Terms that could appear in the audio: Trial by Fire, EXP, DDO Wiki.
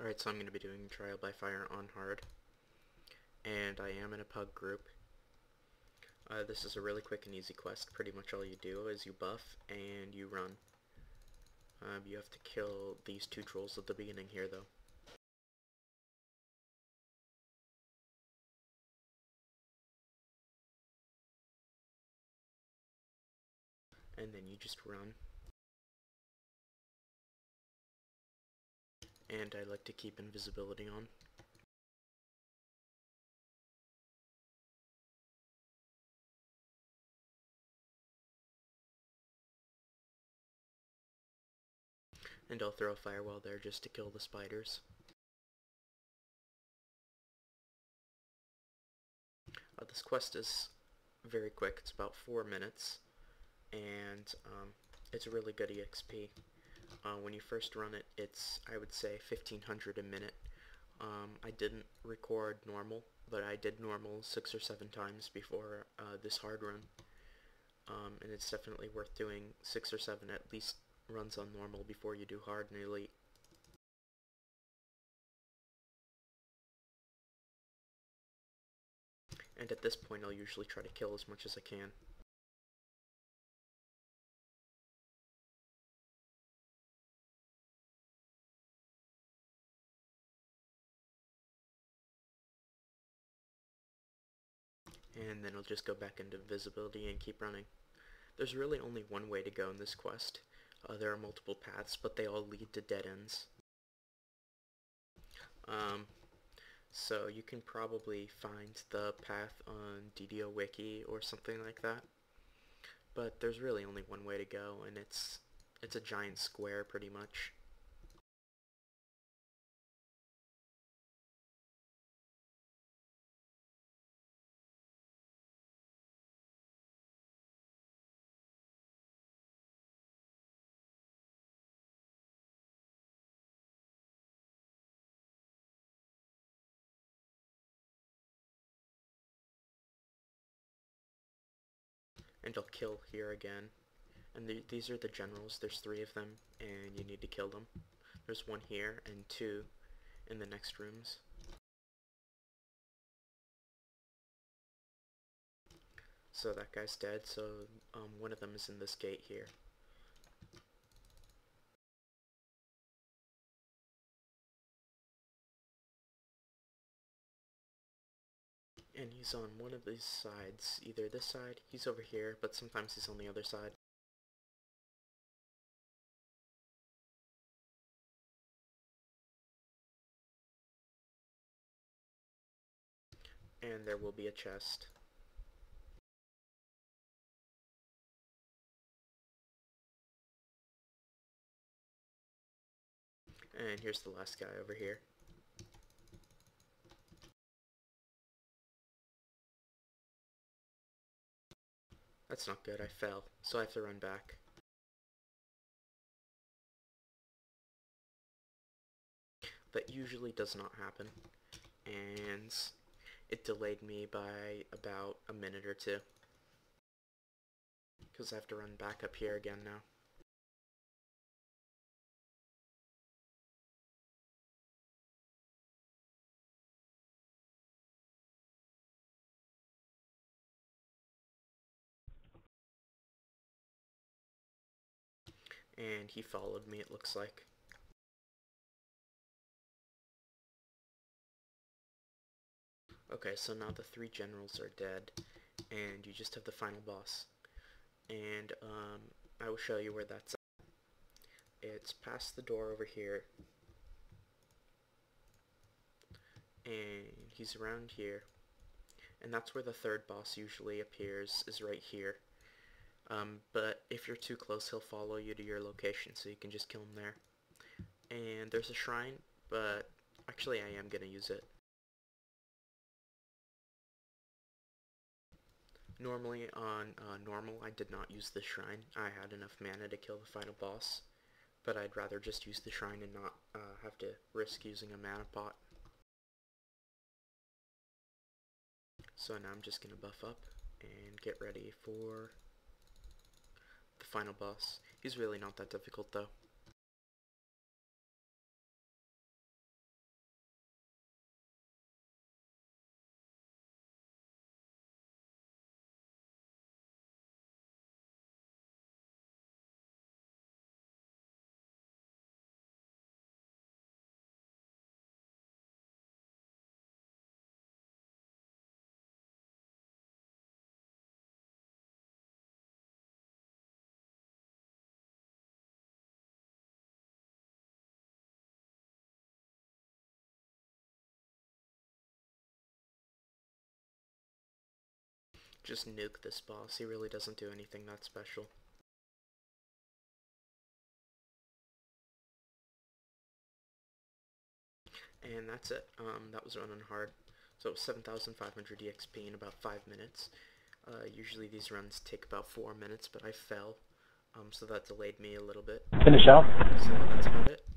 Alright, so I'm going to be doing Trial by Fire on hard, and I am in a pug group. This is a really quick and easy quest. Pretty much all you do is you buff and you run. You have to kill these two trolls at the beginning here though. And then you just run. And I like to keep invisibility on. And I'll throw a firewall there just to kill the spiders. This quest is very quick. It's about 4 minutes. And it's really good EXP. When you first run it, it's, I would say, 1,500 a minute. I didn't record normal, but I did normal 6 or 7 times before this hard run. And it's definitely worth doing 6 or 7 at least runs on normal before you do hard and elite. And at this point, I'll usually try to kill as much as I can. And then I'll just go back into invisibility and keep running. There's really only one way to go in this quest. There are multiple paths, but they all lead to dead ends. So you can probably find the path on DDO Wiki or something like that. But there's really only one way to go, and it's a giant square pretty much. And I'll kill here again. And these are the generals. There's 3 of them, and you need to kill them. There's 1 here, and 2 in the next rooms. So that guy's dead, so 1 of them is in this gate here. And he's on one of these sides, either this side, he's over here, but sometimes he's on the other side. And there will be a chest. And here's the last guy over here. That's not good, I fell, so I have to run back. That usually does not happen, and it delayed me by about a minute or 2. Because I have to run back up here again now. And he followed me, it looks like. Okay, so now the 3 generals are dead, and you just have the final boss. And I will show you where that's at. It's past the door over here. And he's around here. And that's where the 3rd boss usually appears, is right here. But if you're too close, he'll follow you to your location, so you can just kill him there. And there's a shrine, but actually I am going to use it. Normally on normal, I did not use the shrine. I had enough mana to kill the final boss, but I'd rather just use the shrine and not have to risk using a mana pot. So now I'm just going to buff up and get ready for the final boss. He's really not that difficult though. Just nuke this boss, he really doesn't do anything that special. And that's it. That was running hard. So 7,500 EXP in about 5 minutes. Usually these runs take about 4 minutes, but I fell. So that delayed me a little bit. Finish out. So that's about it.